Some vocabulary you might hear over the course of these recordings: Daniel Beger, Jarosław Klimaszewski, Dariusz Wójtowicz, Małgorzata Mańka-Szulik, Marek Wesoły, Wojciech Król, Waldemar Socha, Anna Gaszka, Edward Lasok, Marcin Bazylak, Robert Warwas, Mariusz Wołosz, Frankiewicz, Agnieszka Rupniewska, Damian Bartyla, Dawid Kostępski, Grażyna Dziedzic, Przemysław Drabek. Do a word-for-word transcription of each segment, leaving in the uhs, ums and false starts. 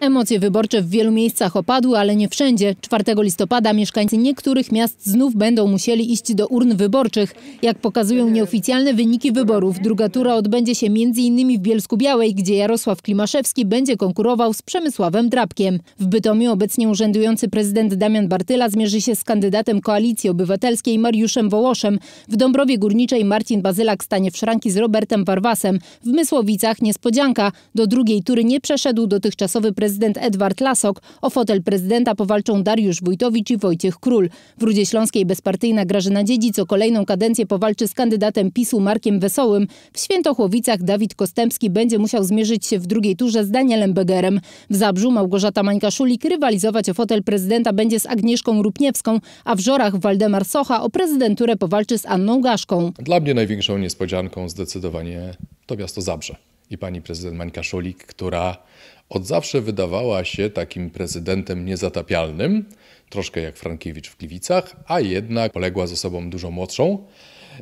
Emocje wyborcze w wielu miejscach opadły, ale nie wszędzie. czwartego listopada mieszkańcy niektórych miast znów będą musieli iść do urn wyborczych. Jak pokazują nieoficjalne wyniki wyborów, druga tura odbędzie się między innymi w Bielsku-Białej, gdzie Jarosław Klimaszewski będzie konkurował z Przemysławem Drabkiem. W Bytomiu obecnie urzędujący prezydent Damian Bartyla zmierzy się z kandydatem Koalicji Obywatelskiej Mariuszem Wołoszem. W Dąbrowie Górniczej Marcin Bazylak stanie w szranki z Robertem Warwasem. W Mysłowicach niespodzianka. Do drugiej tury nie przeszedł dotychczasowy prezydent Prezydent Edward Lasok. O fotel prezydenta powalczą Dariusz Wójtowicz i Wojciech Król. W Rudzie Śląskiej bezpartyjna Grażyna Dziedzic o kolejną kadencję powalczy z kandydatem PiSu Markiem Wesołym. W Świętochłowicach Dawid Kostępski będzie musiał zmierzyć się w drugiej turze z Danielem Begerem. W Zabrzu Małgorzata Mańka-Szulik rywalizować o fotel prezydenta będzie z Agnieszką Rupniewską, a w Żorach Waldemar Socha o prezydenturę powalczy z Anną Gaszką. Dla mnie największą niespodzianką zdecydowanie to miasto Zabrze i pani prezydent Mańka-Szulik, która od zawsze wydawała się takim prezydentem niezatapialnym, troszkę jak Frankiewicz w Gliwicach, a jednak poległa z osobą dużo młodszą.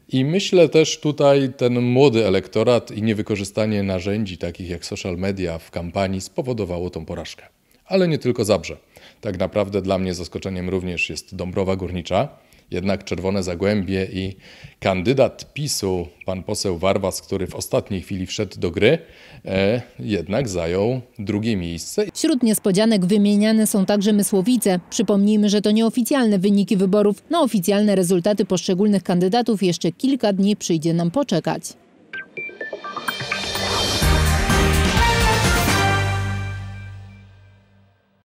I myślę też tutaj ten młody elektorat i niewykorzystanie narzędzi takich jak social media w kampanii spowodowało tą porażkę. Ale nie tylko Zabrze. Tak naprawdę dla mnie zaskoczeniem również jest Dąbrowa Górnicza, jednak Czerwone Zagłębie i kandydat PiSu, pan poseł Warwas, który w ostatniej chwili wszedł do gry, e, jednak zajął drugie miejsce. Wśród niespodzianek wymieniane są także Mysłowice. Przypomnijmy, że to nieoficjalne wyniki wyborów. Na oficjalne rezultaty poszczególnych kandydatów jeszcze kilka dni przyjdzie nam poczekać.